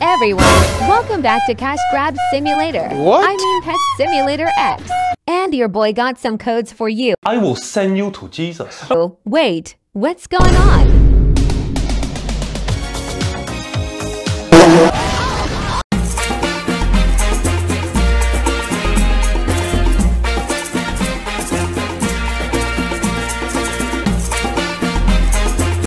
everyone, welcome back to Cash Grab Simulator. What? I mean Pet Simulator X. And your boy got some codes for you. I will send you to Jesus. Oh, wait, what's going on?